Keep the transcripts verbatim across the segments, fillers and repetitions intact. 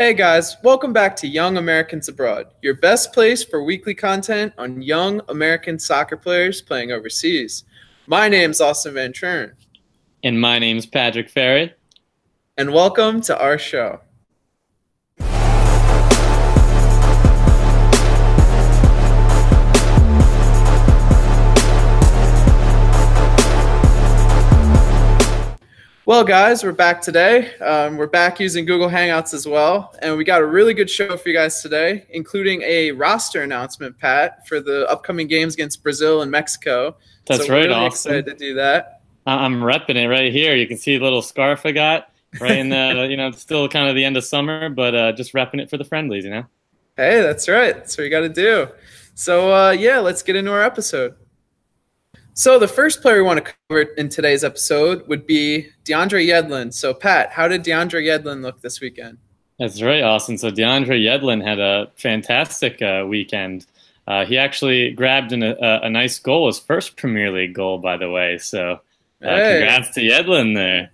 Hey guys, welcome back to Young Americans Abroad, your best place for weekly content on young American soccer players playing overseas. My name's Austin Van Trern. And my name's Patrick Ferry. And welcome to our show. Well, guys, we're back today. Um, we're back using Google Hangouts as well, and we got a really good show for you guys today, including a roster announcement, Pat, for the upcoming games against Brazil and Mexico. That's so right, really Austin. Excited to do that. I'm repping it right here. You can see the little scarf I got right in the, you know, it's still kind of the end of summer, but uh, just repping it for the friendlies, you know? Hey, that's right. That's what you got to do. So, uh, yeah, let's get into our episode. So the first player we want to cover in today's episode would be DeAndre Yedlin. So, Pat, how did DeAndre Yedlin look this weekend? That's right, Austin. So DeAndre Yedlin had a fantastic uh, weekend. Uh, he actually grabbed an, a, a nice goal, his first Premier League goal, by the way. So uh, hey. Congrats to Yedlin there.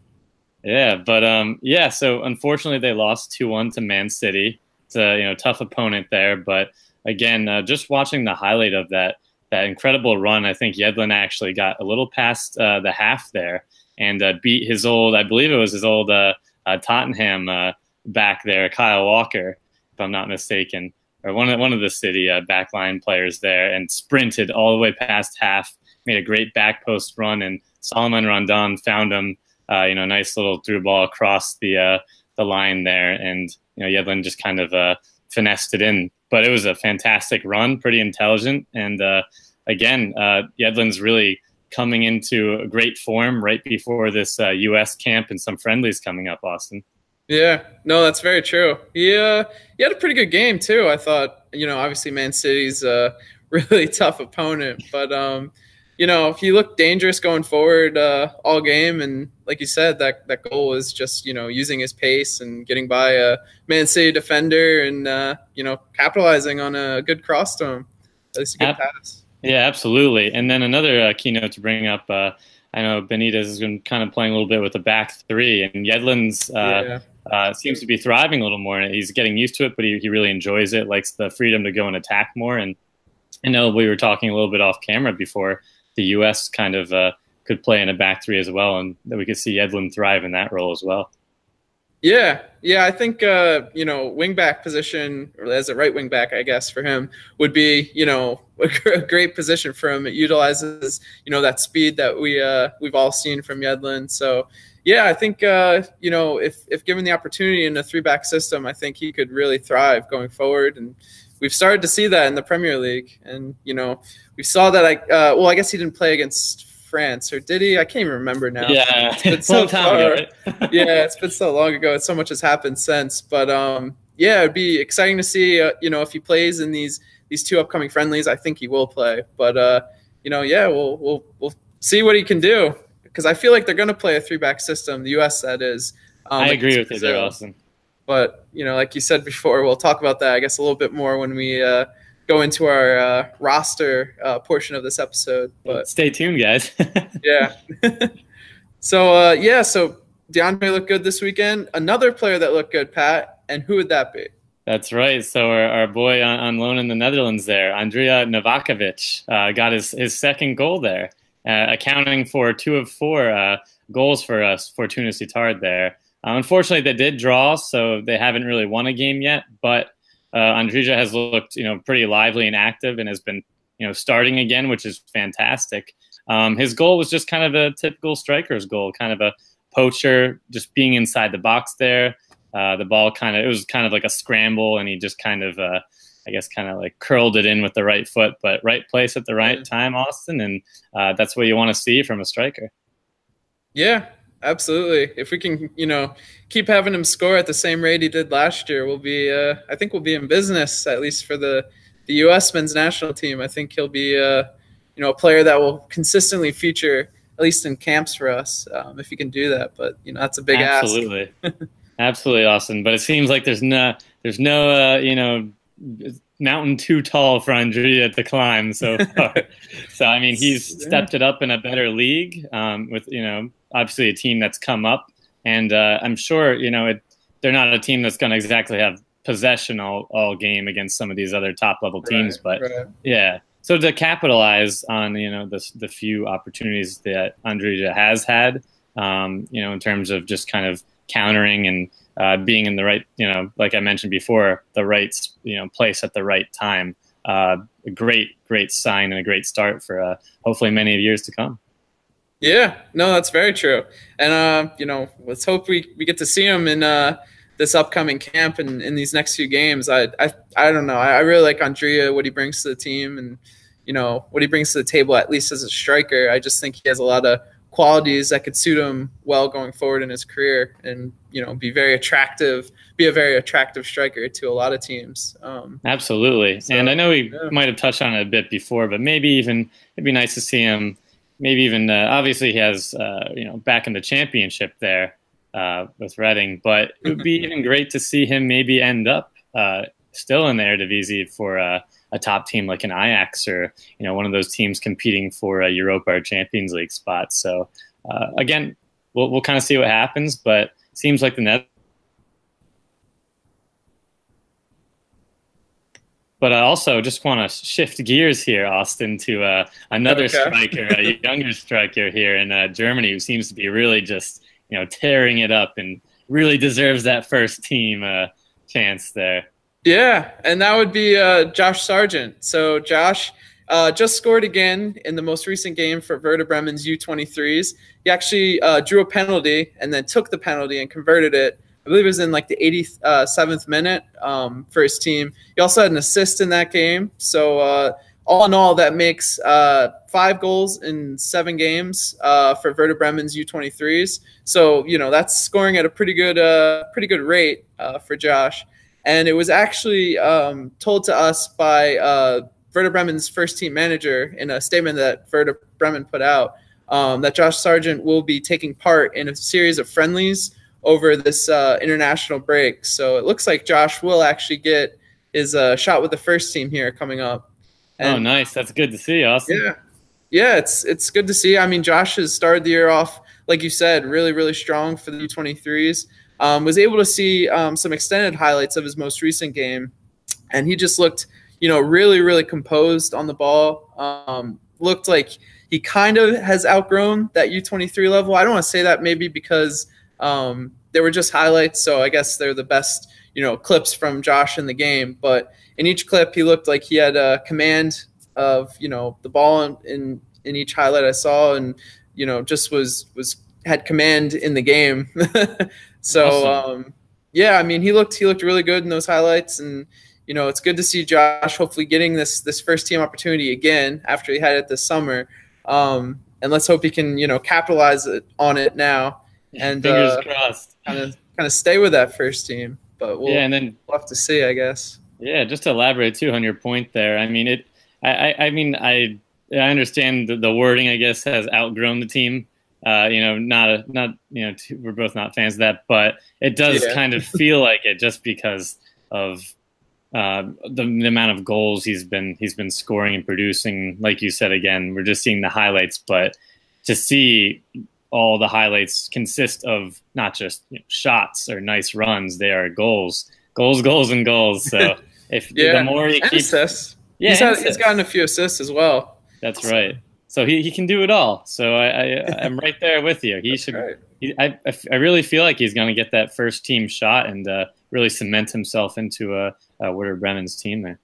Yeah, but, um, yeah, so unfortunately they lost two one to Man City. It's a you know tough opponent there. But, again, uh, just watching the highlight of that, that incredible run. I think Yedlin actually got a little past uh, the half there and uh, beat his old, I believe it was his old uh, uh, Tottenham uh, back there, Kyle Walker, if I'm not mistaken, or one of, one of the City uh, backline players there, and sprinted all the way past half, made a great back post run, and Solomon Rondon found him, uh, you know, nice little through ball across the uh, the line there, and you know Yedlin just kind of uh, finessed it in. But it was a fantastic run, pretty intelligent, and uh, again, uh, Yedlin's really coming into great form right before this uh, U S camp and some friendlies coming up, Austin. Yeah, no, that's very true. He, uh, he had a pretty good game too, I thought. You know, obviously Man City's a really tough opponent, but um, you know, he looked dangerous going forward uh, all game, and like you said, that that goal was just, you know, using his pace and getting by a Man City defender and, uh, you know, capitalizing on a good cross to him. At least a good Ab- pass. Yeah, absolutely. And then another uh, keynote to bring up, uh, I know Benitez has been kind of playing a little bit with the back three, and Yedlin's uh, yeah. uh, seems to be thriving a little more. He's getting used to it, but he, he really enjoys it, likes the freedom to go and attack more. And I know we were talking a little bit off camera before, the U S kind of uh, could play in a back three as well, and that we could see Yedlin thrive in that role as well. Yeah, yeah, I think, uh, you know, wing back position, or as a right wing back, I guess, for him would be, you know, a great position for him. It utilizes, you know, that speed that we, uh, we've all seen from Yedlin. So, yeah, I think, uh, you know, if, if given the opportunity in a three back system, I think he could really thrive going forward. And we've started to see that in the Premier League, and you know we saw that. I uh, well, I guess he didn't play against France, or did he? I can't even remember now. Yeah, it's been so long ago. Yeah, it's been so long ago. And so much has happened since, but um, yeah, it'd be exciting to see. Uh, you know, if he plays in these these two upcoming friendlies, I think he will play. But uh, you know, yeah, we'll we'll we'll see what he can do, because I feel like they're going to play a three back system. The U S that is. Um, I agree with you there, Austin. But, you know, like you said before, we'll talk about that, I guess, a little bit more when we uh, go into our uh, roster uh, portion of this episode. But stay tuned, guys. Yeah. So, uh, yeah, so DeAndre looked good this weekend. Another player that looked good, Pat, and who would that be? That's right. So our, our boy on, on loan in the Netherlands there, Andrija Novakovich, uh, got his, his second goal there, uh, accounting for two of four uh, goals for us, Fortuna Sittard there. Uh, unfortunately, they did draw, so they haven't really won a game yet. But uh, Andrija has looked, you know, pretty lively and active, and has been, you know, starting again, which is fantastic. Um, his goal was just kind of a typical striker's goal, kind of a poacher, just being inside the box there. Uh, the ball kind of, it was kind of like a scramble, and he just kind of, uh, I guess, kind of like curled it in with the right foot, but right place at the right time, Austin, and uh, that's what you want to see from a striker. Yeah. Absolutely. If we can, you know, keep having him score at the same rate he did last year, we'll be, uh, I think we'll be in business, at least for the, the U S men's national team. I think he'll be, uh, you know, a player that will consistently feature, at least in camps for us, um, if he can do that. But, you know, that's a big Absolutely. ask. Absolutely. Absolutely, Austin. But it seems like there's no, there's no, uh, you know, mountain too tall for Andrija to climb so far. So, I mean, he's yeah. stepped it up in a better league um, with, you know, obviously a team that's come up, and uh, I'm sure, you know, it they're not a team that's going to exactly have possession all, all game against some of these other top level teams. Right, but right. yeah. So to capitalize on, you know, the, the few opportunities that Andrija has had, um, you know, in terms of just kind of countering and uh, being in the right, you know, like I mentioned before, the right, you know, place at the right time. Uh, a great, great sign and a great start for uh, hopefully many years to come. Yeah, no, that's very true. And, uh, you know, let's hope we, we get to see him in uh, this upcoming camp and in these next few games. I I, I don't know. I, I really like Andrija, what he brings to the team and, you know, what he brings to the table, at least as a striker. I just think he has a lot of qualities that could suit him well going forward in his career and, you know, be very attractive, be a very attractive striker to a lot of teams. Um, Absolutely. So, and I know we yeah. might have touched on it a bit before, but maybe even it'd be nice to see him. Maybe even uh, obviously he has uh, you know, back in the championship there uh, with Reading, but it would be even great to see him maybe end up uh, still in the Eredivisie for uh, a top team like an Ajax or, you know, one of those teams competing for a Europa or Champions League spot. So uh, again, we'll we'll kind of see what happens, but it seems like the net. But I also just want to shift gears here, Austin, to uh, another okay. striker, a younger striker here in uh, Germany, who seems to be really just, you know, tearing it up and really deserves that first team uh, chance there. Yeah, and that would be uh, Josh Sargent. So Josh uh, just scored again in the most recent game for Werder Bremen's U twenty-threes. He actually uh, drew a penalty and then took the penalty and converted it. I believe it was in like the eighty-seventh minute um, for his team. He also had an assist in that game. So uh, all in all, that makes uh, five goals in seven games uh, for Werder Bremen's U twenty-threes. So, you know, that's scoring at a pretty good uh, pretty good rate uh, for Josh. And it was actually um, told to us by uh, Werder Bremen's first team manager in a statement that Werder Bremen put out um, that Josh Sargent will be taking part in a series of friendlies over this uh, international break. So it looks like Josh will actually get his uh, shot with the first team here coming up. And oh, nice. That's good to see, Austin. Yeah, yeah, it's it's good to see. I mean, Josh has started the year off, like you said, really, really strong for the U twenty-threes. Um, was able to see um, some extended highlights of his most recent game, and he just looked, you know, really, really composed on the ball. Um, looked like he kind of has outgrown that U twenty-three level. I don't want to say that maybe because – Um, they were just highlights, so I guess they're the best, you know, clips from Josh in the game. But in each clip, he looked like he had a command of, you know, the ball in in each highlight I saw, and you know, just was was had command in the game. So awesome. um, yeah, I mean, he looked he looked really good in those highlights, and you know, it's good to see Josh hopefully getting this this first team opportunity again after he had it this summer, um, and let's hope he can, you know, capitalize on it now. And fingers uh, crossed, kind of kind of stay with that first team, but we'll, yeah, and then, we'll have to see, I guess. Yeah, just to elaborate too on your point there. I mean, it. I, I mean, I I understand the, the wording, I guess, has outgrown the team. Uh, you know, not a, not you know, we're both not fans of that, but it does yeah. kind of feel like it just because of uh, the, the amount of goals he's been he's been scoring and producing. Like you said, again, we're just seeing the highlights, but to see all the highlights consist of not just, you know, shots or nice runs. They are goals, goals, goals, and goals. So if yeah. the more he and keeps, assists. yeah, he's, had, he's gotten a few assists as well. That's so. right. So he, he can do it all. So I, I I'm right there with you. He That's should. Right. He, I I really feel like he's going to get that first team shot and uh, really cement himself into a, a Werder Bremen's team there.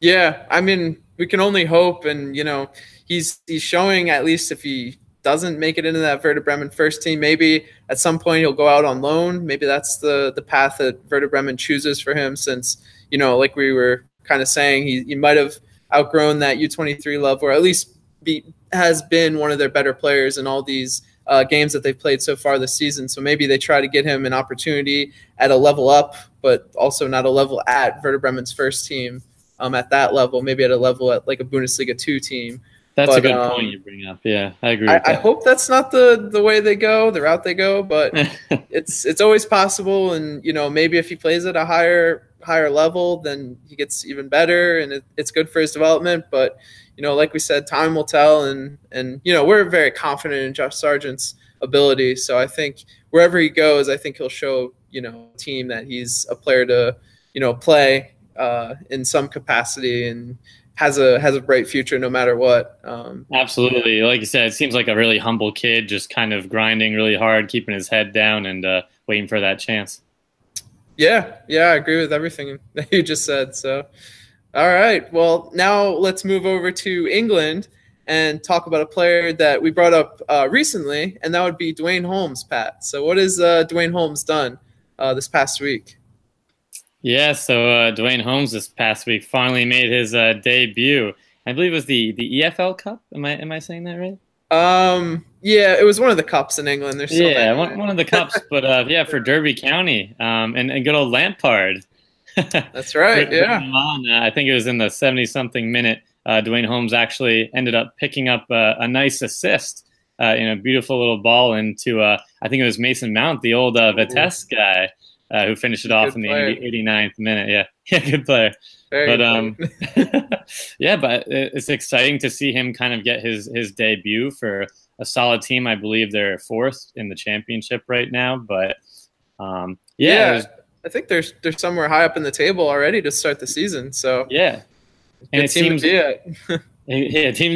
Yeah, I mean, we can only hope, and you know, he's he's showing, at least if he doesn't make it into that Werder Bremen first team, maybe at some point he'll go out on loan. Maybe that's the the path that Werder Bremen chooses for him, since, you know, like we were kind of saying, he, he might have outgrown that U twenty-three level, or at least be, has been one of their better players in all these uh, games that they've played so far this season. So maybe they try to get him an opportunity at a level up, but also not a level at Werder Bremen's first team um, at that level, maybe at a level at like a Bundesliga two team. That's but, a good um, point you bring up. Yeah, I agree. I, with that. I hope that's not the, the way they go, the route they go, but it's it's always possible. And you know, maybe if he plays at a higher higher level, then he gets even better, and it, it's good for his development. But you know, like we said, time will tell. And and you know, we're very confident in Josh Sargent's ability. So I think wherever he goes, I think he'll show, you know, team that he's a player to, you know, play uh, in some capacity and has a has a bright future no matter what. Um, Absolutely. Like you said, it seems like a really humble kid, just kind of grinding really hard, keeping his head down and uh, waiting for that chance. Yeah, yeah, I agree with everything that you just said. So, all right. Well, now let's move over to England and talk about a player that we brought up uh, recently, and that would be Duane Holmes, Pat. So what has uh, Duane Holmes done uh, this past week? Yeah, so uh, Duane Holmes this past week finally made his uh, debut. I believe it was the, the E F L Cup. Am I am I saying that right? Um, yeah, it was one of the cups in England. There's so yeah, one, one of the cups, but uh, yeah, for Derby County um, and, and good old Lampard. That's right, yeah. On, uh, I think it was in the seventy-something minute. Uh, Duane Holmes actually ended up picking up uh, a nice assist uh, in a beautiful little ball into, uh, I think it was Mason Mount, the old uh, Vitesse guy, uh, who finished it off good in the eighty-ninth minute. Yeah, yeah, good player. Very but um, yeah, but it's exciting to see him kind of get his his debut for a solid team. I believe they're fourth in the championship right now, but um, yeah, yeah I think there's they're somewhere high up in the table already to start the season. So yeah. And it seems, yeah, team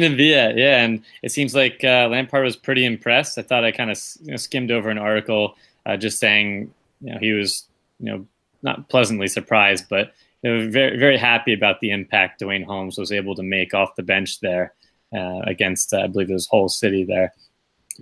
to be at, yeah. And it seems like uh, Lampard was pretty impressed. I thought I kind of you know, skimmed over an article uh, just saying, you know, he was, you know, not pleasantly surprised, but they were very, very happy about the impact Duane Holmes was able to make off the bench there uh, against, uh, I believe, it was Hull City there.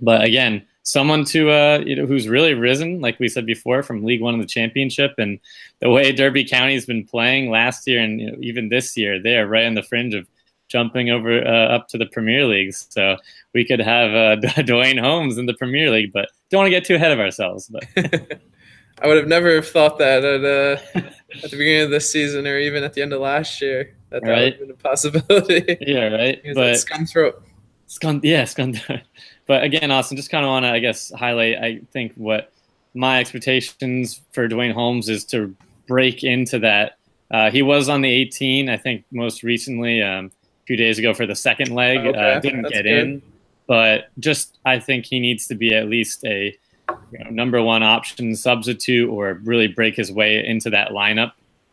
But again, someone to uh, you know, who's really risen, like we said before, from League One to the Championship, and the way Derby County's been playing last year and you know, even this year, they are right on the fringe of jumping over uh, up to the Premier League. So we could have uh, Duane Holmes in the Premier League, but don't want to get too ahead of ourselves. But I would have never have thought that at, uh, at the beginning of this season or even at the end of last year that that right. would have been a possibility. Yeah, right. But scunthrope. Scun- yeah, scunthrope. But again, Austin, just kind of want to, I guess, highlight, I think, what my expectations for Duane Holmes is to break into that. Uh, he was on the eighteen, I think, most recently, um, a few days ago for the second leg. Okay. Uh, didn't That's get good. in. But just I think he needs to be at least a you know, number one option substitute or really break his way into that lineup,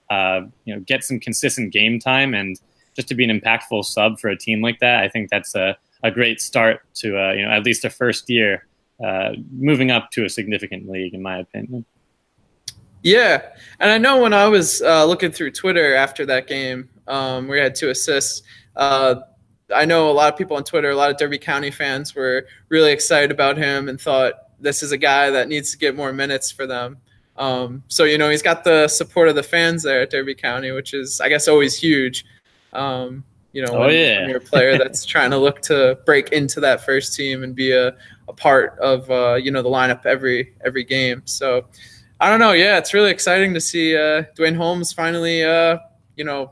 uh, you know, get some consistent game time. And just to be an impactful sub for a team like that, I think that's a a great start to, uh, you know, at least a first year uh, moving up to a significant league, in my opinion. Yeah. And I know when I was uh, looking through Twitter after that game, um, we had two assists. Uh, I know a lot of people on Twitter, a lot of Derby County fans were really excited about him and thought this is a guy that needs to get more minutes for them. Um, so, you know, he's got the support of the fans there at Derby County, which is, I guess, always huge. Um, You know, oh, when, yeah. when you're a player that's trying to look to break into that first team and be a, a part of, uh, you know, the lineup every every game. So, I don't know. Yeah, it's really exciting to see uh, Duane Holmes finally, uh, you know,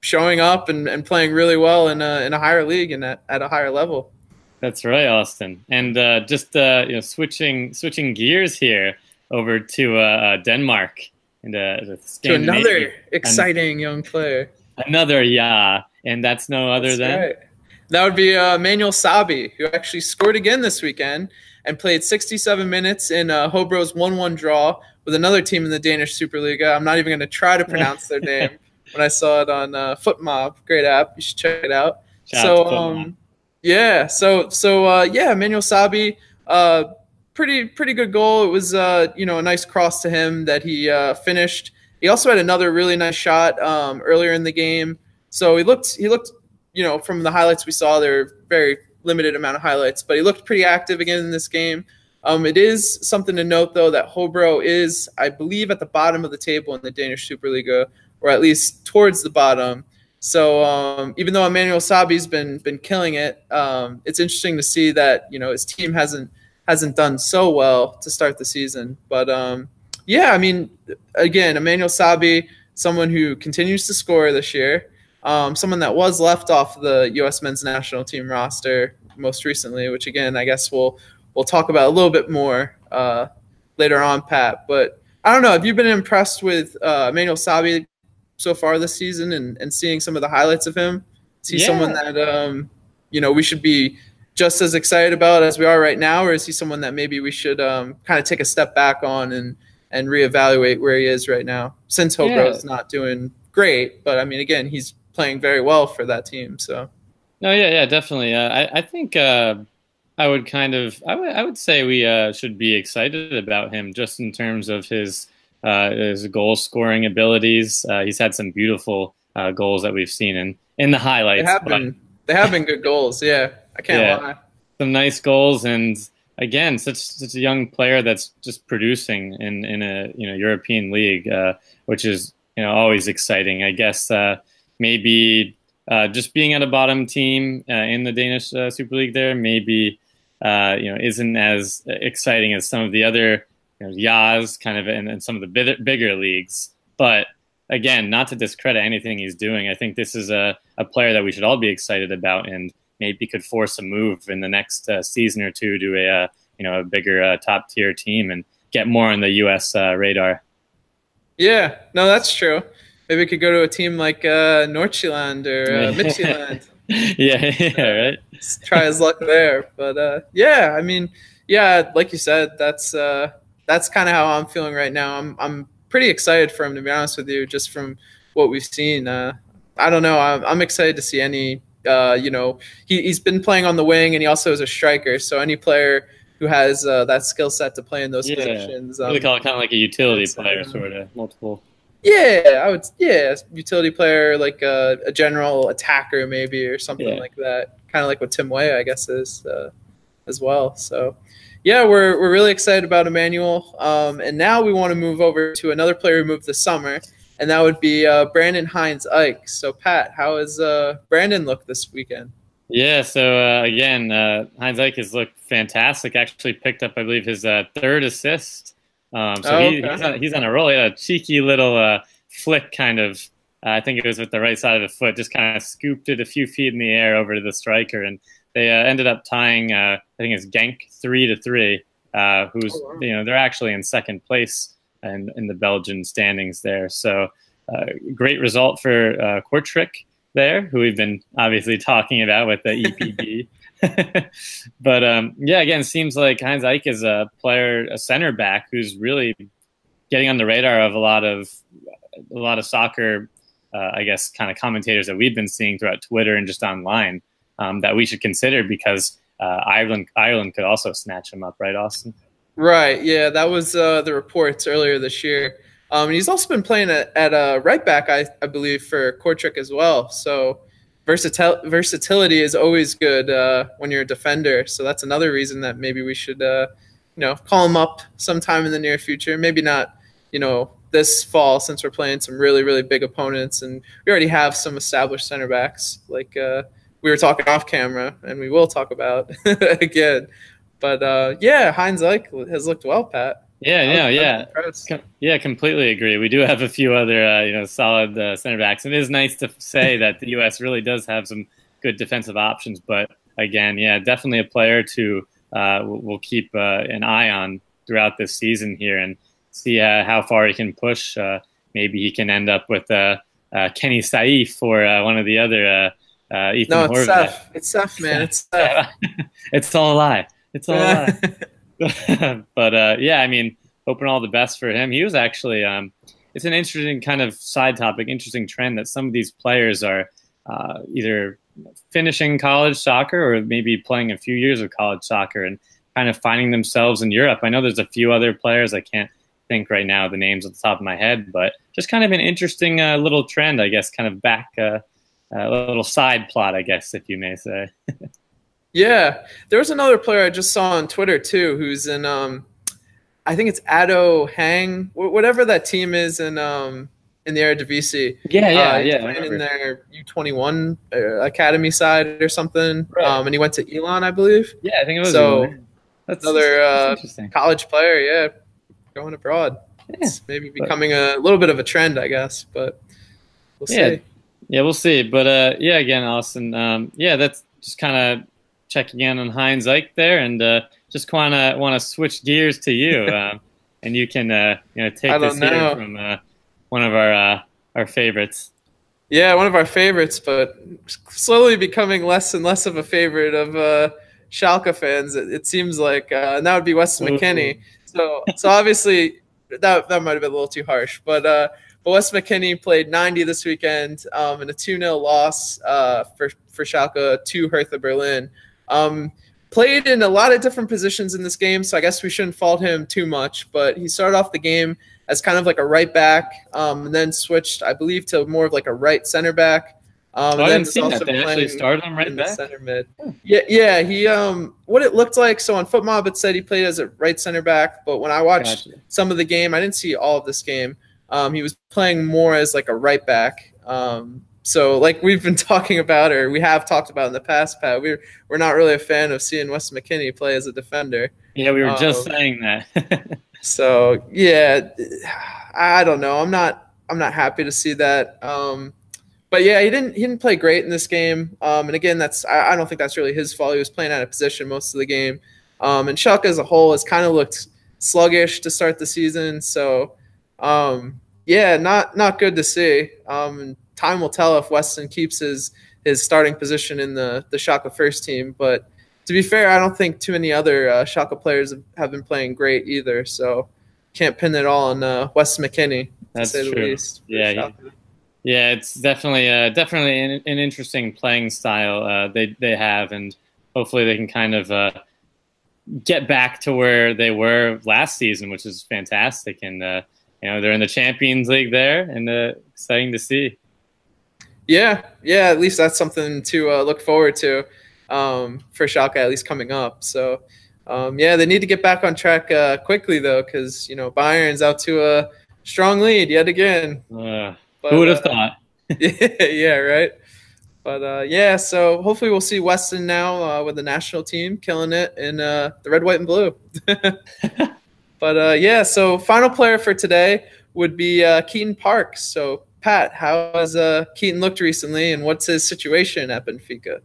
showing up and, and playing really well in a, in a higher league and at, at a higher level. That's right, Austin. And uh, just uh, you know, switching switching gears here over to uh, Denmark and uh, to another exciting and, young player. Another yeah. And that's no other that's than? Right. That would be uh, Manuel Sabbi, who actually scored again this weekend and played sixty-seven minutes in uh, Hobro's one one draw with another team in the Danish Superliga. I'm not even going to try to pronounce their name when I saw it on uh, FootMob. Great app. You should check it out. Shout so, out um, yeah. So, so uh, yeah, Manuel Sabbi, uh, pretty pretty good goal. It was uh, you know, a nice cross to him that he uh, finished. He also had another really nice shot um, earlier in the game. So he looked, he looked, you know, from the highlights we saw, there were very limited amount of highlights, but he looked pretty active again in this game. Um, it is something to note, though, that Hobro is, I believe, at the bottom of the table in the Danish Superliga, or at least towards the bottom. So um, even though Manuel Sabbi's been been killing it, um, it's interesting to see that you know his team hasn't hasn't done so well to start the season. But um, yeah, I mean, again, Manuel Sabbi, someone who continues to score this year. Um, someone that was left off the U S men's national team roster most recently, which, again, I guess we'll we'll talk about a little bit more uh, later on, Pat. But I don't know. Have you been impressed with uh, Manuel Sabbi so far this season and, and seeing some of the highlights of him? Is he yeah. someone that, um, you know, we should be just as excited about as we are right now, or is he someone that maybe we should um, kind of take a step back on and, and reevaluate where he is right now, since Hobro's yeah. not doing great. But I mean, again, he's playing very well for that team. So no, yeah, yeah, definitely. Uh, I, I think uh, I would kind of I would I would say we uh, should be excited about him just in terms of his uh, his goal scoring abilities. Uh, he's had some beautiful uh, goals that we've seen in in the highlights. They have been, they have been good goals. Yeah, I can't yeah. lie. Some nice goals, and again, such such a young player that's just producing in, in a you know European league, uh, which is you know always exciting. I guess uh, maybe uh, just being at a bottom team uh, in the Danish uh, Super League there maybe uh, you know isn't as exciting as some of the other you know, Yaz kind of and, and some of the bigger, bigger leagues. But again, not to discredit anything he's doing, I think this is a a player that we should all be excited about and maybe could force a move in the next uh, season or two to a uh, you know a bigger uh, top tier team and get more on the U S uh, radar. Yeah, no, that's true. Maybe we could go to a team like uh, Nordsjælland or uh, Midtjylland. yeah, yeah, right. Uh, try his luck there, but uh, yeah, I mean, yeah, like you said, that's uh, that's kind of how I'm feeling right now. I'm I'm pretty excited for him, to be honest with you, just from what we've seen. Uh, I don't know. I'm, I'm excited to see any. Uh, you know, he, he's been playing on the wing, and he also is a striker. So any player who has uh, that skill set to play in those yeah. positions, um, we call it kind of like a utility player, sort of multiple. Yeah, I would. Yeah, utility player, like uh, a general attacker, maybe, or something yeah. like that. Kind of like what Tim Way, I guess, is uh, as well. So yeah, we're we're really excited about Emmanuel, um, and now we want to move over to another player we moved this summer. And that would be uh, Brendan Hines-Ike. So, Pat, how has uh, Brandon looked this weekend? Yeah, so, uh, again, uh, Hines-Ike has looked fantastic. Actually picked up, I believe, his uh, third assist. Um, so oh, he, okay. he's, on, he's on a roll. He had a cheeky little uh, flick kind of, uh, I think it was with the right side of the foot, just kind of scooped it a few feet in the air over to the striker. And they uh, ended up tying, uh, I think it's Genk three to three, uh, who's, oh, wow. you know, they're actually in second place and in the Belgian standings there. So uh, great result for uh, Kortrijk there, who we've been obviously talking about with the E P B. But, um, yeah, again, seems like Hines-Ike is a player, a center back, who's really getting on the radar of a lot of a lot of soccer, uh, I guess, kind of commentators that we've been seeing throughout Twitter and just online um, that we should consider because uh, Ireland, Ireland could also snatch him up, right, Austin? Right, yeah, that was uh, the reports earlier this year. Um, and he's also been playing at, at uh, right back, I, I believe, for Kortrijk as well. So versatil versatility is always good uh, when you're a defender. So that's another reason that maybe we should, uh, you know, call him up sometime in the near future. Maybe not, you know, this fall since we're playing some really, really big opponents. And we already have some established center backs like uh, we were talking off camera and we will talk about again. But, uh, yeah, Hines-Ike has looked well, Pat. Yeah, no, yeah, yeah. Yeah, completely agree. We do have a few other, uh, you know, solid uh, center backs. And it is nice to say that the U S really does have some good defensive options. But, again, yeah, definitely a player to uh, we'll keep uh, an eye on throughout this season here and see uh, how far he can push. Uh, maybe he can end up with uh, uh, Kenny Saif or uh, one of the other uh, uh, Ethan No, it's Horvath. Seth. It's Seth, man. It's Seth. It's all a lie. It's a lot. But, uh, yeah, I mean, hoping all the best for him. He was actually um, – it's an interesting kind of side topic, interesting trend that some of these players are uh, either finishing college soccer or maybe playing a few years of college soccer and kind of finding themselves in Europe. I know there's a few other players. I can't think right now the names at the top of my head, but just kind of an interesting uh, little trend, I guess, kind of back uh, a little side plot, I guess, if you may say. Yeah, there was another player I just saw on Twitter too, who's in, um, I think it's Ado Hang, whatever that team is in um, in the Eredivisie. Yeah, yeah, uh, yeah. Playing in their U twenty-one academy side or something, right. um, and he went to Elon, I believe. Yeah, I think it was. So Elon. That's another that's uh, college player, yeah, going abroad. Yeah, it's maybe becoming but, a little bit of a trend, I guess, but we'll yeah. see. Yeah, we'll see. But uh, yeah, again, Austin. Um, yeah, that's just kind of. Checking in on Hines-Ike there, and uh, just want to want to switch gears to you, um, and you can uh, you know take this here from uh, one of our uh, our favorites. Yeah, one of our favorites, but slowly becoming less and less of a favorite of uh, Schalke fans. It, it seems like, uh, and that would be Weston McKennie. So so obviously that that might have been a little too harsh. But uh, but Weston McKennie played ninety this weekend um, in a two nil loss uh, for for Schalke to Hertha Berlin. Um, played in a lot of different positions in this game, so I guess we shouldn't fault him too much. But he started off the game as kind of like a right back, um, and then switched, I believe, to more of like a right center back. Um, oh, I didn't see that. They actually started him right back? Center mid. Yeah, yeah. He, um, what it looked like, so on FootMob it said he played as a right center back, but when I watched gotcha. some of the game, I didn't see all of this game. Um, he was playing more as like a right back. Um, so like we've been talking about, or we have talked about in the past, Pat, we're, we're not really a fan of seeing Weston McKennie play as a defender. Yeah, we were um, just saying that. So, yeah, I don't know. I'm not I'm not happy to see that. Um, But yeah, he didn't he didn't play great in this game. Um, and again, that's I, I don't think that's really his fault. He was playing out of position most of the game. Um, and Schalke as a whole has kind of looked sluggish to start the season. So um, yeah, not not good to see. Um, and time will tell if Weston keeps his his starting position in the the Schalke first team. But to be fair, I don't think too many other uh, Schalke players have been playing great either. So can't pin it all on uh, Weston McKennie. That's to say true. The least, yeah. Yeah, it's definitely uh, definitely an, an interesting playing style uh, they they have, and hopefully they can kind of uh, get back to where they were last season, which is fantastic. And uh, you know, they're in the Champions League there, and uh, exciting to see. Yeah, yeah, at least that's something to uh, look forward to um, for Schalke, at least coming up. So um, yeah, they need to get back on track uh, quickly though, because you know Bayern's out to a strong lead yet again. Uh. But, Who would have uh, thought? yeah, yeah, right. But, uh, yeah, so hopefully we'll see Weston now uh, with the national team killing it in uh, the red, white, and blue. But, uh, yeah, so final player for today would be uh, Keaton Parks. So, Pat, how has uh, Keaton looked recently, and what's his situation at Benfica?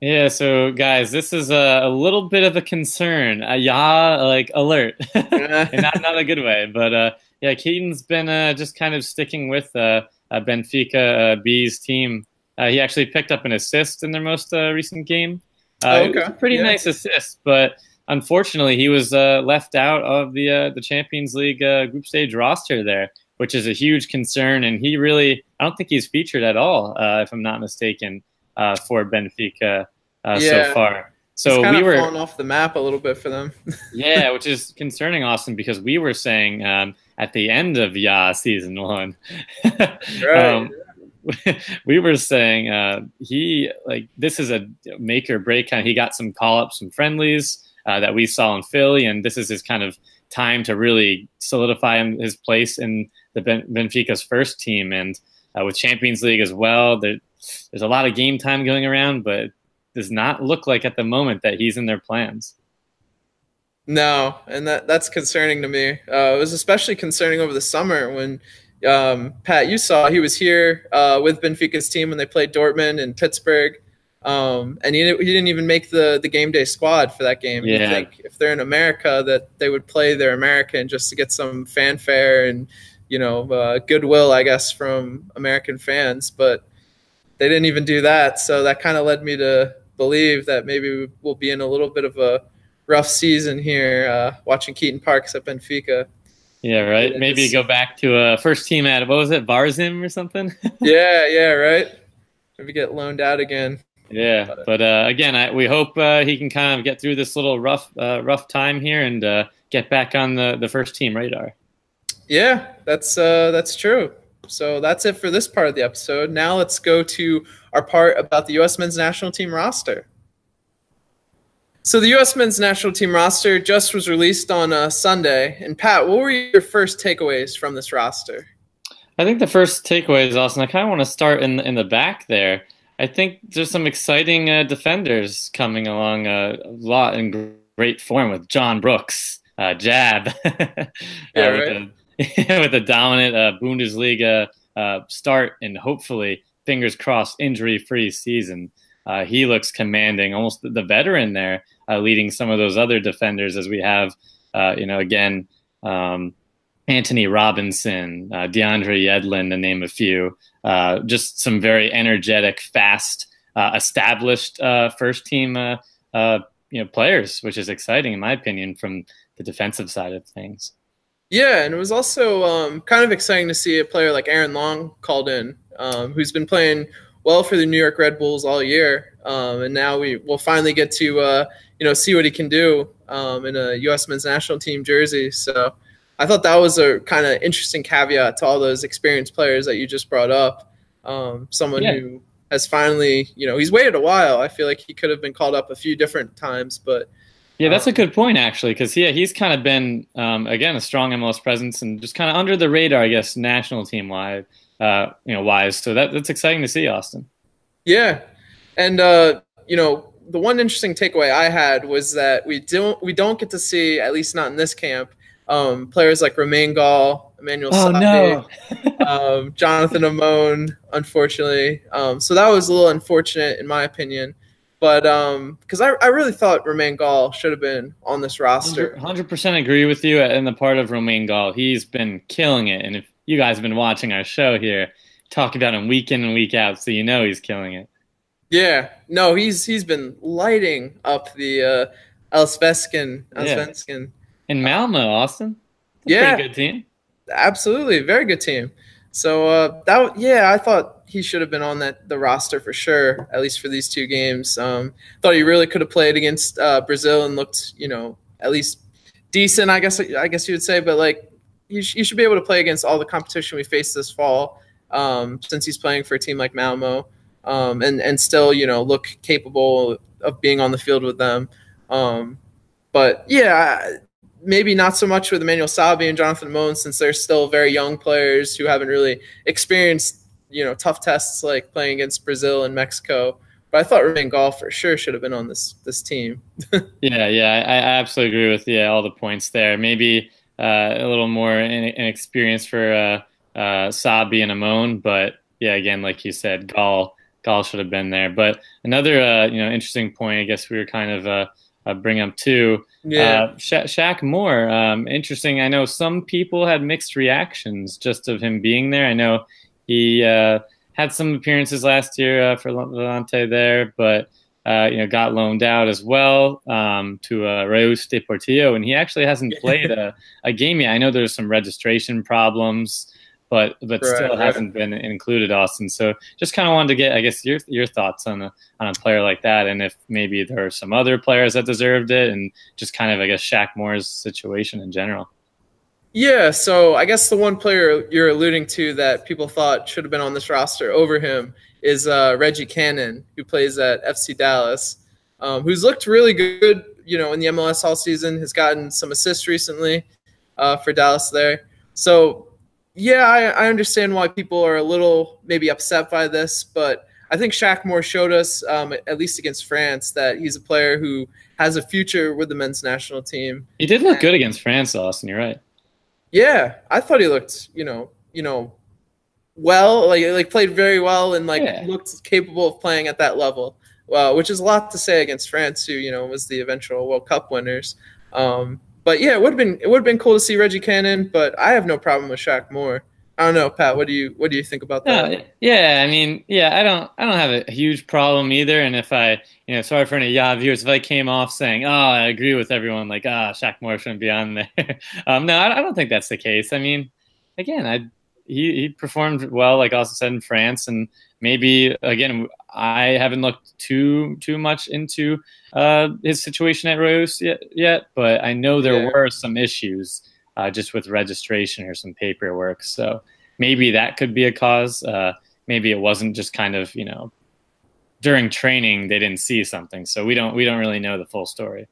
Yeah, so, guys, this is a, a little bit of a concern. Uh, yeah, like, alert. And not, not a good way, but, uh, yeah, Keaton's been uh, just kind of sticking with uh, Uh, Benfica uh, B's team. Uh, he actually picked up an assist in their most uh, recent game. Uh, oh, okay. It was a pretty yeah. nice assist, but unfortunately he was uh, left out of the uh, the Champions League uh, group stage roster there, which is a huge concern. And he really, I don't think he's featured at all, uh, if I'm not mistaken, uh, for Benfica uh, yeah. so far. So it's kind we of were falling off the map a little bit for them. Yeah, which is concerning, Austin, because we were saying um, at the end of Ya season one, um, we were saying uh, he like this is a make or break. Kind of, he got some call ups, some friendlies uh, that we saw in Philly, and this is his kind of time to really solidify him, his place in the ben Benfica's first team, and uh, with Champions League as well. There, there's a lot of game time going around, but does not look like at the moment that he's in their plans. No, and that that's concerning to me. Uh, it was especially concerning over the summer when, um, Pat, you saw he was here uh, with Benfica's team when they played Dortmund and Pittsburgh, um, and he, he didn't even make the, the game day squad for that game. Yeah. You think if they're in America that they would play their American just to get some fanfare and, you know, uh, goodwill, I guess, from American fans, but they didn't even do that. So that kind of led me to believe that maybe we'll be in a little bit of a rough season here uh, watching Keaton Parks at Benfica. Yeah, right. Maybe go back to a uh, first team at, what was it, Varzim or something? yeah, yeah, right. Maybe get loaned out again. Yeah, but, but uh, again, I, we hope uh, he can kind of get through this little rough uh, rough time here and uh, get back on the, the first team radar. Yeah, that's uh, that's true. So that's it for this part of the episode. Now let's go to our part about the U S men's national team roster. So the U S men's national team roster just was released on uh, Sunday. And, Pat, what were your first takeaways from this roster? I think the first takeaways, Austin, I kind of want to start in, in the back there. I think there's some exciting uh, defenders coming along uh, a lot in great form with John Brooks, uh, Jab. Yeah, right. With a dominant uh, Bundesliga uh, start and hopefully, fingers crossed, injury-free season. Uh, he looks commanding, almost the veteran there, uh, leading some of those other defenders as we have, uh, you know, again, um, Antonee Robinson, uh, DeAndre Yedlin, to name a few. Uh, just some very energetic, fast, uh, established uh, first-team uh, uh, you know, players, which is exciting, in my opinion, from the defensive side of things. Yeah, and it was also um, kind of exciting to see a player like Aaron Long called in, um, who's been playing well for the New York Red Bulls all year, um, and now we will finally get to uh, you know see what he can do um, in a U S men's national team jersey. So I thought that was a kind of interesting caveat to all those experienced players that you just brought up. Um, someone yeah. who has finally, you know, he's waited a while. I feel like he could have been called up a few different times, but. Yeah, that's a good point, actually, because yeah, he's kind of been, um, again, a strong M L S presence and just kind of under the radar, I guess, national team wise, uh, you know, wise. So that, that's exciting to see, Austin. Yeah. And, uh, you know, the one interesting takeaway I had was that we don't we don't get to see, at least not in this camp, um, players like Romain Gall, Manuel oh, Sabbi, no. um, Jonathan Amon, unfortunately. Um, so that was a little unfortunate, in my opinion. But because um, I, I really thought Romain Gall should have been on this roster. one hundred percent agree with you in the part of Romain Gall. He's been killing it. And if you guys have been watching our show here, talk about him week in and week out, so you know he's killing it. Yeah. No, he's he's been lighting up the uh, Allsvenskan. Allsvenskan. And Malmo, Austin. That's yeah. A pretty good team. Absolutely. Very good team. So, uh, that yeah, I thought – he should have been on that the roster for sure, at least for these two games. Um, thought he really could have played against uh, Brazil and looked, you know, at least decent. I guess I guess you would say, but like you, sh- you should be able to play against all the competition we face this fall. Um, since he's playing for a team like Malmo, um, and and still, you know, look capable of being on the field with them. Um, but yeah, maybe not so much with Manuel Sabbi and Jonathan Moen, since they're still very young players who haven't really experienced, you know, tough tests like playing against Brazil and Mexico. But I thought Romain Gall for sure should have been on this this team. yeah, yeah, I, I absolutely agree with yeah all the points there. Maybe uh, a little more inexperience in for uh, uh, Sabbi and Amon, but yeah, again, like you said, Gall Gall should have been there. But another uh, you know interesting point, I guess we were kind of uh, uh, bring up too. Yeah, uh, Sha- Shaq Moore, um, interesting. I know some people had mixed reactions just of him being there. I know. He uh, had some appearances last year uh, for Levante there, but uh, you know got loaned out as well um, to uh, Reus de Portillo, and he actually hasn't played a, a game yet. I know there's some registration problems, but but right, still right. hasn't been included, Austin. So just kind of wanted to get, I guess, your your thoughts on a on a player like that, and if maybe there are some other players that deserved it, and just kind of I guess Shaq Moore's situation in general. Yeah, so I guess the one player you're alluding to that people thought should have been on this roster over him is uh, Reggie Cannon, who plays at F C Dallas, um, who's looked really good, you know, in the M L S all season, has gotten some assists recently uh, for Dallas there. So, yeah, I, I understand why people are a little maybe upset by this, but I think Shaq Moore showed us, um, at least against France, that he's a player who has a future with the men's national team. He did look and- good against France, Austin, you're right. Yeah, I thought he looked, you know, you know, well, like like played very well and like yeah. looked capable of playing at that level, uh, which is a lot to say against France, who you know was the eventual World Cup winners. Um, but yeah, it would have been it would have been cool to see Reggie Cannon, but I have no problem with Shaq Moore. I don't know, Pat. What do you what do you think about that? No, yeah, I mean, yeah, I don't I don't have a huge problem either. And if I, you know, sorry for any Yah viewers, if I came off saying, oh, I agree with everyone, like, ah, oh, Shaq Moore shouldn't be on there. um, no, I, I don't think that's the case. I mean, again, I he, he performed well, like Austin said, in France, and maybe again, I haven't looked too too much into uh, his situation at Reus yet, yet, but I know there yeah. were some issues. Uh, just with registration or some paperwork. So maybe that could be a cause. Uh, maybe it wasn't just kind of, you know, during training, they didn't see something. So we don't, we don't really know the full story.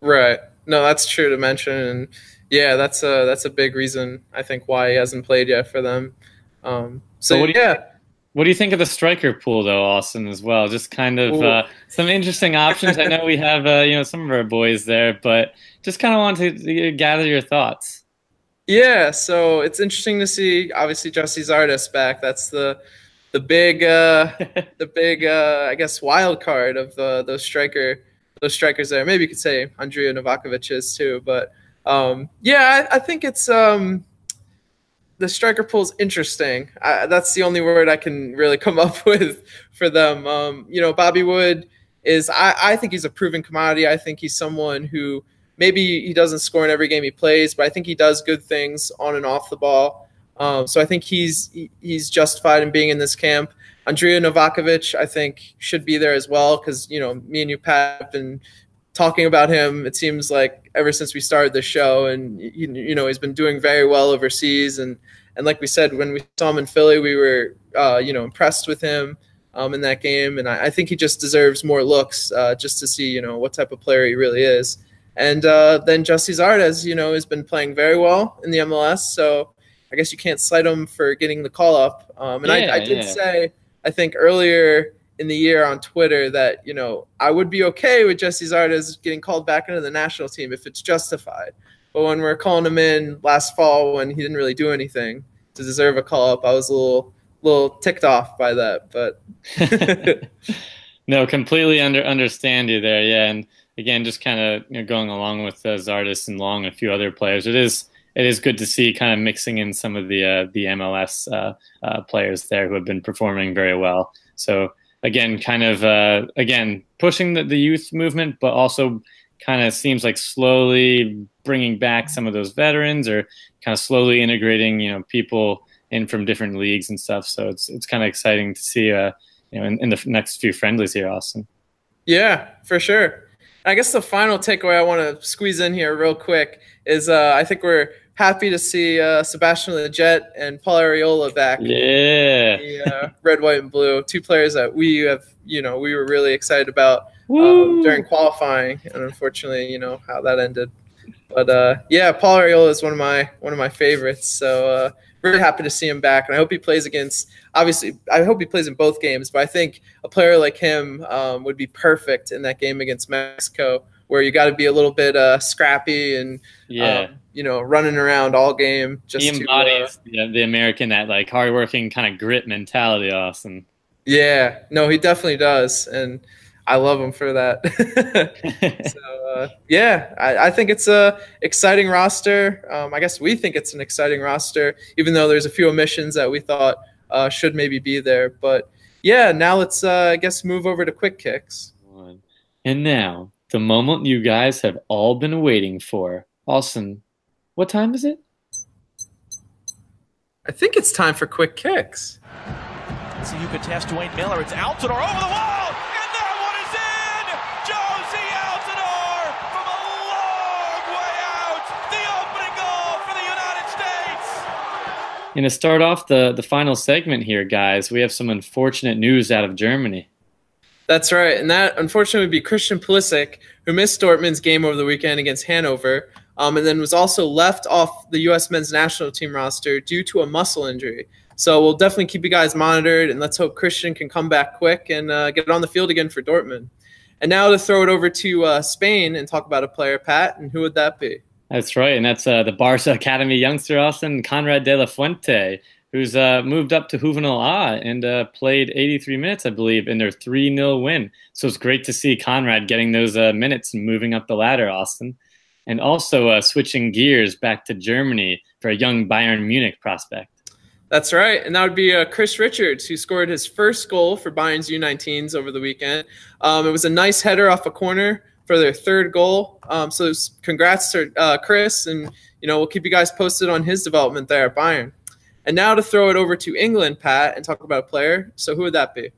Right. No, that's true to mention. And yeah, that's a, that's a big reason I think why he hasn't played yet for them. Um, so, so what do you, yeah. What do you think of the striker pool though, Austin, as well? Just kind of uh, some interesting options. I know we have, uh, you know, some of our boys there, but just kind of wanted to gather your thoughts. Yeah, so it's interesting to see. Obviously, Jussi Zardes back. That's the the big uh, the big uh, I guess wild card of uh, those striker those strikers there. Maybe you could say Andrija Novakovich is too, but um, yeah, I, I think it's. Um, The striker pool is interesting. I, that's the only word I can really come up with for them. Um, you know, Bobby Wood is, I, I think he's a proven commodity. I think he's someone who maybe he doesn't score in every game he plays, but I think he does good things on and off the ball. Um, so I think he's he's justified in being in this camp. Andrija Novakovich, I think, should be there as well because, you know, me and you, Pat, have been talking about him, it seems like, ever since we started the show. And, you, you know, he's been doing very well overseas. And, and like we said, when we saw him in Philly, we were, uh, you know, impressed with him um, in that game. And I, I think he just deserves more looks uh, just to see, you know, what type of player he really is. And uh, then Jozy Altidore, you know, has been playing very well in the M L S. So I guess you can't slight him for getting the call-up. Um, and yeah, I, I did yeah. say... I think earlier in the year on Twitter that, you know, I would be okay with Jozy Altidore getting called back into the national team if it's justified. But when we were calling him in last fall when he didn't really do anything to deserve a call-up, I was a little little ticked off by that. But No, completely under, understand you there, yeah. And, again, just kind of you know, going along with uh, Zardes and Long and a few other players, it is – it is good to see kind of mixing in some of the uh, the M L S uh, uh, players there who have been performing very well. So again, kind of uh, again pushing the, the youth movement, but also kind of seems like slowly bringing back some of those veterans or kind of slowly integrating you know people in from different leagues and stuff. So it's it's kind of exciting to see uh, you know in, in the next few friendlies here, Austin. Yeah, for sure. I guess the final takeaway I want to squeeze in here real quick is uh, I think we're happy to see uh, Sebastian Lletget and Paul Arriola back. Yeah, the, uh, red, white, and blue. Two players that we have, you know, we were really excited about um, during qualifying, and unfortunately, you know how that ended. But uh, yeah, Paul Arriola is one of my one of my favorites. So uh, really happy to see him back, and I hope he plays against. Obviously, I hope he plays in both games, but I think a player like him um, would be perfect in that game against Mexico, where you got to be a little bit uh, scrappy and yeah. um, you know running around all game. Just he embodies to, uh, you know, the American that like hardworking kind of grit mentality, Austin. Yeah, no, he definitely does, and I love him for that. so, uh, yeah, I, I think it's a exciting roster. Um, I guess we think it's an exciting roster, even though there's a few omissions that we thought uh, should maybe be there. But, yeah, now let's, uh, I guess, move over to quick kicks. And now the moment you guys have all been waiting for. Austin, what time is it? I think it's time for quick kicks. Let's see, you could test Duane Miller. It's Altidore over the wall. And to start off the, the final segment here, guys, we have some unfortunate news out of Germany. That's right, and that, unfortunately, would be Christian Pulisic, who missed Dortmund's game over the weekend against Hanover, um, and then was also left off the U S men's national team roster due to a muscle injury. So we'll definitely keep you guys monitored, and let's hope Christian can come back quick and uh, get on the field again for Dortmund. And now to throw it over to uh, Spain and talk about a player, Pat, and who would that be? That's right, and that's uh, the Barca Academy youngster, Austin, Conrad de la Fuente, who's uh, moved up to Juvenil A and uh, played eighty-three minutes, I believe, in their three nil win. So it's great to see Conrad getting those uh, minutes and moving up the ladder, Austin. And also uh, switching gears back to Germany for a young Bayern Munich prospect. That's right, and that would be uh, Chris Richards, who scored his first goal for Bayern's U nineteens over the weekend. Um, it was a nice header off a corner for their third goal. Um, so congrats to uh, Chris, and you know we'll keep you guys posted on his development there at Bayern. And now to throw it over to England, Pat, and talk about a player. So who would that be?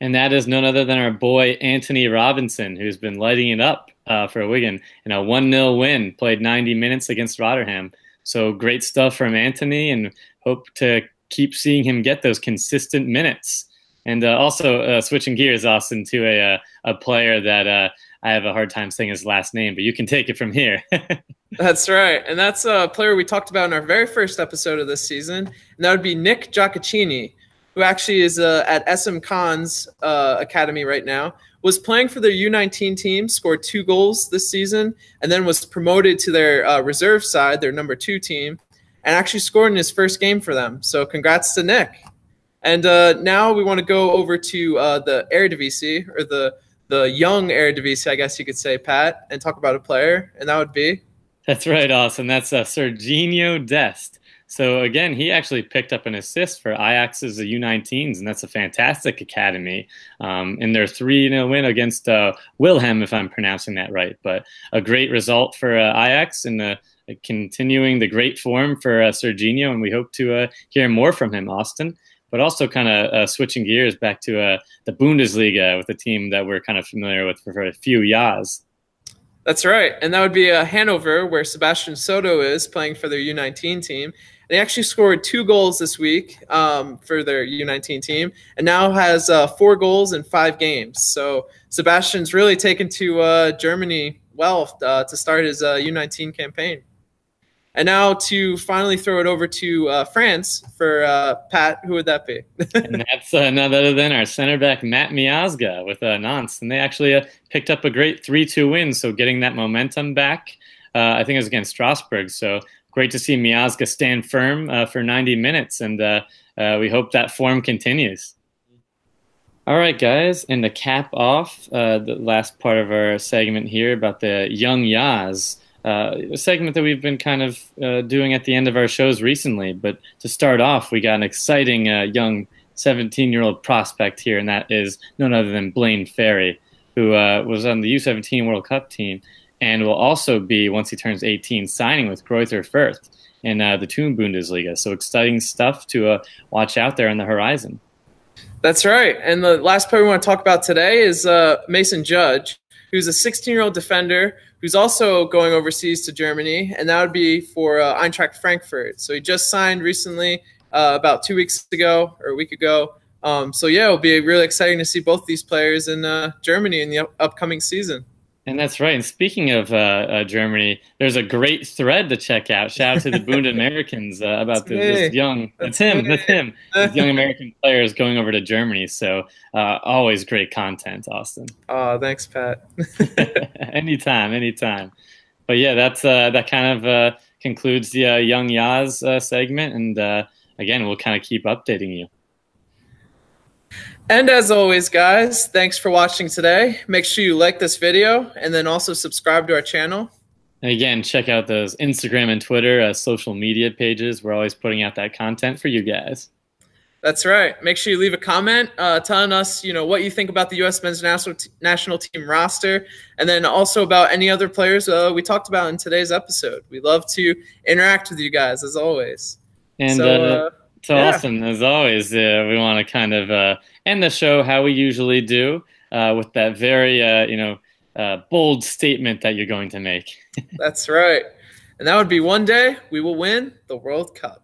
And that is none other than our boy Antonee Robinson, who's been lighting it up uh, for Wigan in a one nil win, played ninety minutes against Rotherham. So great stuff from Antonee, and hope to keep seeing him get those consistent minutes. And uh, also uh, switching gears, Austin, to a, a player that uh, – I have a hard time saying his last name, but you can take it from here. That's right. And that's a player we talked about in our very first episode of this season, and that would be Nick Giacchini, who actually is uh, at S M Cons uh, Academy right now, was playing for their U nineteen team, scored two goals this season, and then was promoted to their uh, reserve side, their number two team, and actually scored in his first game for them. So congrats to Nick. And uh, now we want to go over to uh, the Eredivisie, or the the young Eredivisie, I guess you could say, Pat, and talk about a player, and that would be? That's right, Austin. That's uh, Serginho Dest. So again, he actually picked up an assist for Ajax's U nineteens, and that's a fantastic academy. Um, in their three nil win against uh, Wilhelm, if I'm pronouncing that right, but a great result for uh, Ajax and uh, continuing the great form for uh, Serginho, and we hope to uh, hear more from him, Austin. But also kind of uh, switching gears back to uh, the Bundesliga with a team that we're kind of familiar with for a few years. That's right. And that would be uh, Hanover, where Sebastian Soto is playing for their U nineteen team. And he actually scored two goals this week um, for their U nineteen team, and now has uh, four goals in five games. So Sebastian's really taken to uh, Germany well uh, to start his uh, U nineteen campaign. And now to finally throw it over to uh, France for uh, Pat, who would that be? And that's uh, none other than our center back, Matt Miazga, with uh, Nantes. And they actually uh, picked up a great three two win, so getting that momentum back. Uh, I think it was against Strasbourg. So great to see Miazga stand firm uh, for ninety minutes, and uh, uh, we hope that form continues. All right, guys, and to cap off uh, the last part of our segment here about the Young Yaz, Uh, a segment that we've been kind of uh, doing at the end of our shows recently. But to start off, we got an exciting uh, young seventeen-year-old prospect here, and that is none other than Blaine Ferry, who uh, was on the U seventeen World Cup team and will also be, once he turns eighteen, signing with Greuther Fürth in uh, the Two Bundesliga. So exciting stuff to uh, watch out there on the horizon. That's right. And the last player we want to talk about today is uh, Mason Judge, who's a sixteen-year-old defender who's also going overseas to Germany, and that would be for uh, Eintracht Frankfurt. So he just signed recently, uh, about two weeks ago or a week ago. Um, so, yeah, it'll be really exciting to see both these players in uh, Germany in the up- upcoming season. And that's right. And speaking of uh, uh, Germany, there's a great thread to check out. Shout out to the Bund Americans uh, about the, this young, that's, that's him, me. that's him, these young American players going over to Germany. So uh, always great content, Austin. Oh, thanks, Pat. anytime, anytime. But yeah, that's uh, that kind of uh, concludes the uh, Young Yaz uh, segment. And uh, again, we'll kind of keep updating you. And as always, guys, thanks for watching today. Make sure you like this video and then also subscribe to our channel. And again, check out those Instagram and Twitter uh, social media pages. We're always putting out that content for you guys. That's right. Make sure you leave a comment uh, telling us, you know, what you think about the U S men's national, t- national team roster, and then also about any other players uh, we talked about in today's episode. We love to interact with you guys, as always. And so, uh, uh, So yeah. Awesome, as always, uh, we want to kind of uh, end the show how we usually do uh, with that very, uh, you know, uh, bold statement that you're going to make. That's right. And that would be, one day we will win the World Cup.